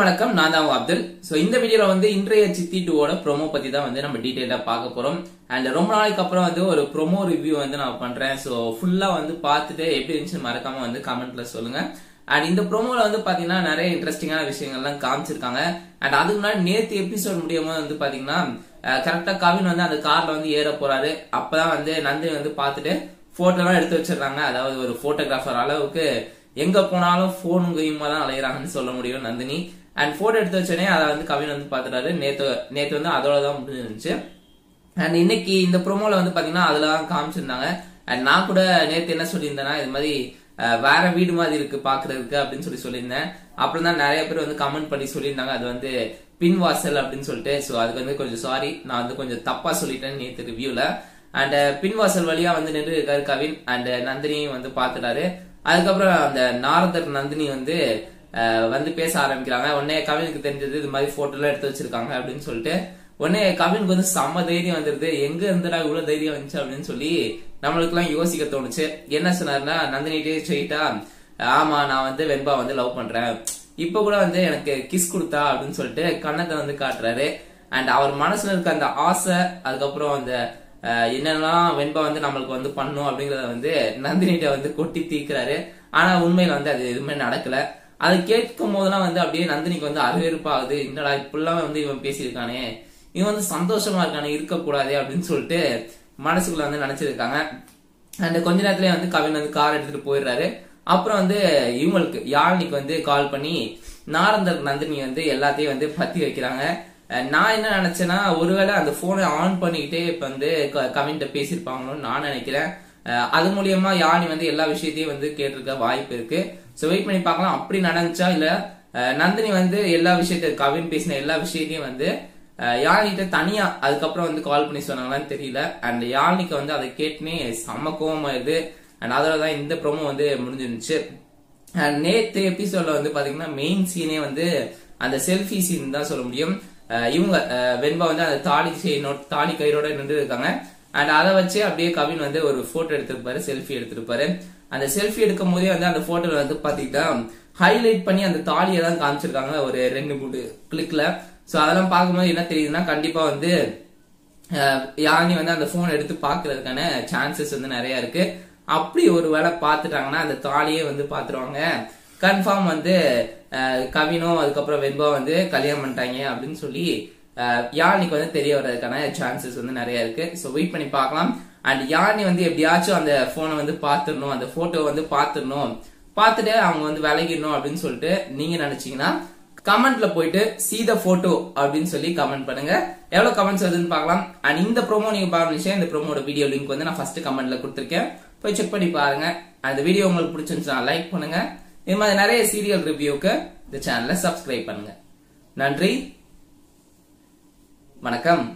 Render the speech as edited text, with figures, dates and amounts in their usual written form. வணக்கம், நான் தான் அப்துல். சோ இந்த வீடியோல வந்து இன்றைய சித்தி 2வோட ப்ரோமோ பத்தி தான் வந்து நம்ம டீடைலா பார்க்க போறோம். அண்ட் ரொம்ப நாளைக்கு அப்புறம் வந்து ஒரு ப்ரோமோ ரிவ்யூ வந்து நான் பண்றேன். சோ ஃபுல்லா வந்து பார்த்துட்டு எப்படி இருந்துச்சு மறக்காம வந்து கமெண்ட்ல சொல்லுங்க. அண்ட் இந்த ப்ரோமோல வந்து பாத்தீங்கன்னா நிறைய இன்ட்ரெஸ்டிங்கான விஷயங்கள்லாம் காமிச்சிருக்காங்க. அண்ட் அதுக்கு முன்னாடி நேற்று எபிசோட் முடியும் போது வந்து பாத்தீங்கன்னா கரெக்டா கவின் வந்து அந்த கார்ல வந்து ஏற போறாரு. அப்பதான் வந்து நந்தினி வந்து பாத்துட்டு போட்டோ எல்லாம் எடுத்து வச்சிடறாங்க. அதாவது ஒரு போட்டோகிராஃபர் அளவுக்கு எங்க போனாலும் போனும் கையுமா தான் அலையிறாங்கன்னு சொல்ல முடியும் நந்தினி. அண்ட் போட்டோ எடுத்து வச்சோடனே அதை வந்து கவின் வந்து பாத்துட்டாரு. நேத்து வந்து அதோட தான் முடிஞ்சிருந்துச்சு. அண்ட் இன்னைக்கு இந்த ப்ரோமோல வந்து பாத்தீங்கன்னா அதுலதான் காமிச்சிருந்தாங்க. அண்ட் நான் கூட நேத்து என்ன சொல்லியிருந்தேன்னா, இது மாதிரி வேற வீடு மாதிரி இருக்கு பாக்குறதுக்கு அப்படின்னு சொல்லியிருந்தேன். அப்புறம் தான் நிறைய பேர் வந்து கமெண்ட் பண்ணி சொல்லியிருந்தாங்க அது வந்து பின் வாசல் அப்படின்னு சொல்லிட்டு. ஸோ அதுக்கு வந்து கொஞ்சம் சாரி, நான் வந்து கொஞ்சம் தப்பா சொல்லிட்டேன் நேற்று ரிவ்யூல. அண்ட் பின் வாசல் வழியா வந்து நின்று இருக்காரு கவின். அண்ட் நந்தினியும் வந்து பாத்துட்டாரு. அதுக்கப்புறம் அந்த நாரதர் நந்தினி வந்து பேச ஆரம்பிக்கிறாங்க. உடனே கவினுக்கு தெரிஞ்சது இது மாதிரி போட்டோ எல்லாம் எடுத்து வச்சிருக்காங்க அப்படின்னு சொல்லிட்டு. உடனே கவினுக்கு வந்து செம்ம தைரியம் வந்துருது. எங்க இருந்துடா இவ்வளவு தைரியம் வந்துச்சு அப்படின்னு சொல்லி நம்மளுக்கு எல்லாம் யோசிக்க தோணுச்சு. என்ன சொன்னாருன்னா, நந்தினிட்டே ஸ்ட்ரெயிட்டா, ஆமா நான் வந்து வெண்பா வந்து லவ் பண்றேன், இப்ப கூட வந்து எனக்கு கிஸ் கொடுத்தா அப்படின்னு சொல்லிட்டு கண்ணத்தை வந்து காட்டுறாரு. அண்ட் அவர் மனசுல இருக்க அந்த ஆசை, அதுக்கப்புறம் அந்த என்னெல்லாம் வெண்பா வந்து நம்மளுக்கு வந்து பண்ணும் அப்படிங்கறத வந்து நந்தினிட்ட வந்து கொட்டி தீக்குறாரு. ஆனா உண்மையில வந்து அது எதுவுமே நடக்கல. அது கேட்கும் போதெல்லாம் வந்து அப்படியே நந்தினிக்கு வந்து அருவேற்பாகுது. என்னடா இப்பெல்லாம் வந்து இவன் பேசியிருக்கானே, இவன் வந்து சந்தோஷமா இருக்கானே, இருக்கக்கூடாது அப்படின்னு சொல்லிட்டு மனசுக்குள்ள வந்து நினைச்சிருக்காங்க. அண்ட் கொஞ்ச நேரத்துல வந்து கவின் வந்து கார் எடுத்துட்டு போயிடுறாரு. அப்புறம் வந்து இவங்களுக்கு யாழினிக்கு வந்து கால் பண்ணி நாரந்தர் நந்தினி வந்து எல்லாத்தையும் வந்து பத்தி வைக்கிறாங்க. நான் என்ன நினைச்சேன்னா, ஒருவேளை அந்த போனை ஆன் பண்ணிக்கிட்டே இப்ப வந்து கவின்கிட்ட பேசியிருப்பாங்களோன்னு நான் நினைக்கிறேன். அது மூலியமா யானி வந்து எல்லா விஷயத்தையும் வந்து கேட்டிருக்க வாய்ப்பு இருக்கு. சோ வெயிட் பண்ணி பார்க்கலாம் அப்படி நடந்துச்சா இல்ல நந்தினி வந்து எல்லா விஷயத்தையும், கவின் பேசின எல்லா விஷயத்தையும் வந்து யானிட்ட தனியா அதுக்கப்புறம் வந்து கால் பண்ணி சொன்னாங்களான்னு தெரியல. அண்ட் யானிக்கு வந்து அதை கேட்டுனே செம்ம கோவமாயிருது. அண்ட் அதோடதான் இந்த ப்ரோமோ வந்து முடிஞ்சிருந்துச்சு. அண்ட் நேற்று எபிசோட்ல வந்து பாத்தீங்கன்னா மெயின் சீனே வந்து அந்த செல்ஃபி சீன் தான் சொல்ல முடியும். இவங்க வெண்பா வந்து அந்த தாலி கயிறோட நின்று இருக்காங்க. அண்ட் அதை வச்சு அப்படியே கவின் வந்து ஒரு போட்டோ எடுத்திருப்பாரு, செல்ஃபி எடுத்திருப்பாரு. அந்த செல்ஃபி எடுக்கும் போதே வந்து அந்த போட்டோல வந்து பாத்தீங்கன்னா ஹைலைட் பண்ணி அந்த தாலியை தான் காமிச்சிருக்காங்க ஒரு 2-3 கிளிக்ல. சோ அதெல்லாம் பார்க்கும்போது என்ன தெரியுதுன்னா, கண்டிப்பா வந்து யானி வந்து அந்த போன் எடுத்து பாக்குறதுக்கான சான்சஸ் வந்து நிறைய இருக்கு. அப்படி ஒரு வேளை பாத்துட்டாங்கன்னா அந்த தாலியே வந்து பாத்துருவாங்க. கன்ஃபார்ம் வந்து கவினும் அதுக்கப்புறம் வெண்பா வந்து கல்யாணம் பண்ணிட்டாங்க அப்படின்னு சொல்லி யானிக்கு வந்து தெரிய வர்றதுக்கான சான்சஸ் வந்து நிறைய இருக்கு. ஸோ வெயிட் பண்ணி பார்க்கலாம். அண்ட் யானி வந்து எப்படியாச்சும் அந்த போனை வந்து பாத்துடணும், அந்த போட்டோ வந்து பாத்துடணும், பார்த்துட்டு அவங்க வந்து விலகிடணும் அப்படின்னு சொல்லிட்டு நீங்க நினைச்சீங்கன்னா கமெண்ட்ல போயிட்டு see the photo அப்படின்னு சொல்லி கமெண்ட் பண்ணுங்க. எவ்வளவு கமெண்ட்ஸ் வருதுன்னு பார்க்கலாம். அண்ட் இந்த ப்ரோமோ நீங்க பார்க்கணும். இந்த ப்ரோமோட வீடியோ லிங்க் வந்து நான் ஃபர்ஸ்ட் கமெண்ட்ல கொடுத்துருக்கேன், போய் செக் பண்ணி பாருங்க. அந்த வீடியோ உங்களுக்கு பிடிச்சிருந்துச்சுன்னா லைக் பண்ணுங்க. இது மாதிரி நிறைய சீரியல் ரிவ்யூக்கு இந்த சேனலை சப்ஸ்கிரைப் பண்ணுங்க. நன்றி, வணக்கம்.